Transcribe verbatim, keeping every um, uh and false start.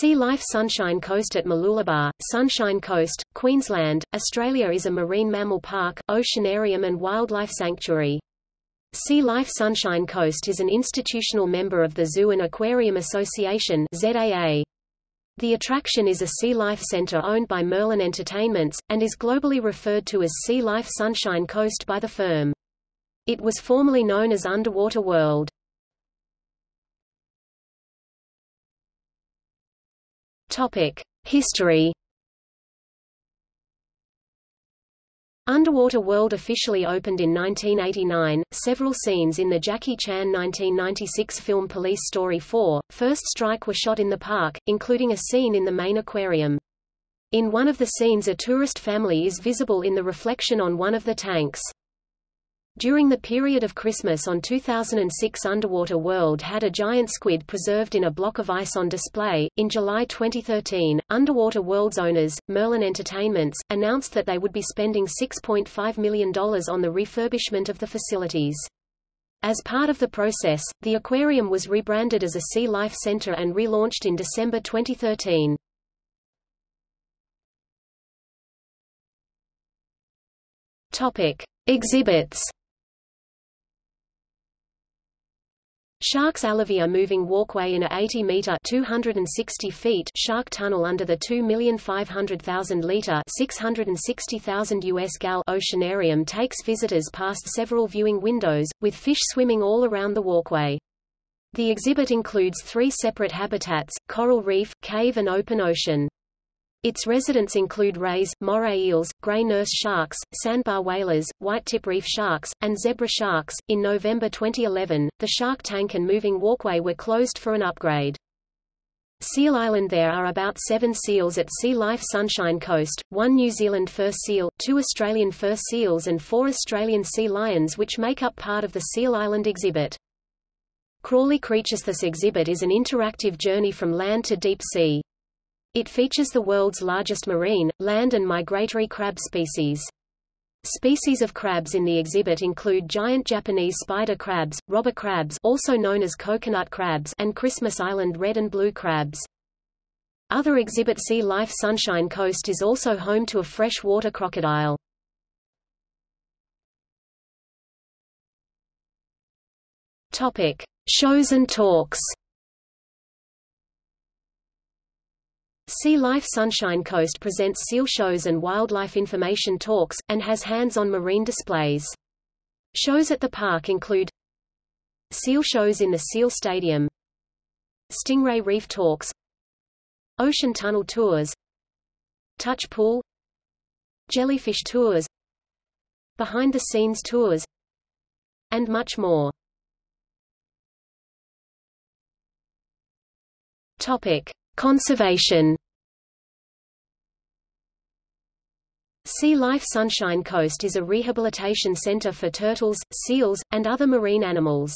Sea Life Sunshine Coast at Mooloolaba, Sunshine Coast, Queensland, Australia is a marine mammal park, oceanarium and wildlife sanctuary. Sea Life Sunshine Coast is an institutional member of the Zoo and Aquarium Association (Z A A). The attraction is a sea life centre owned by Merlin Entertainments, and is globally referred to as Sea Life Sunshine Coast by the firm. It was formerly known as Underwater World. History. Underwater World officially opened in nineteen eighty-nine. Several scenes in the Jackie Chan nineteen ninety-six film Police Story four, First Strike were shot in the park, including a scene in the main aquarium. In one of the scenes, a tourist family is visible in the reflection on one of the tanks. During the period of Christmas on two thousand six, Underwater World had a giant squid preserved in a block of ice on display. In July twenty thirteen, Underwater World's owners, Merlin Entertainments, announced that they would be spending six point five million dollars on the refurbishment of the facilities. As part of the process, the aquarium was rebranded as a Sea Life Centre and relaunched in December twenty thirteen. Topic: Exhibits. Sharks Allivia moving walkway in a eighty meter two hundred sixty feet shark tunnel under the two million five hundred thousand liter six hundred sixty thousand U S gal oceanarium takes visitors past several viewing windows, with fish swimming all around the walkway. The exhibit includes three separate habitats: coral reef, cave and open ocean. Its residents include rays, moray eels, grey nurse sharks, sandbar whalers, white-tip reef sharks, and zebra sharks. In November twenty eleven, the shark tank and moving walkway were closed for an upgrade. Seal Island. There are about seven seals at Sea Life Sunshine Coast, one New Zealand fur seal, two Australian fur seals and four Australian sea lions, which make up part of the Seal Island exhibit. Crawley Creatures. This exhibit is an interactive journey from land to deep sea. It features the world's largest marine, land and migratory crab species. Species of crabs in the exhibit include giant Japanese spider crabs, robber crabs also known as coconut crabs, and Christmas Island red and blue crabs. Other exhibit. Sea Life Sunshine Coast is also home to a freshwater crocodile. Topic: Shows and talks. Sea Life Sunshine Coast presents SEAL Shows and wildlife information talks, and has hands-on marine displays. Shows at the park include SEAL Shows in the SEAL Stadium, Stingray Reef Talks, Ocean Tunnel Tours, Touch Pool, Jellyfish Tours, Behind the Scenes Tours, and much more. Conservation. Sea Life Sunshine Coast is a rehabilitation centre for turtles, seals, and other marine animals.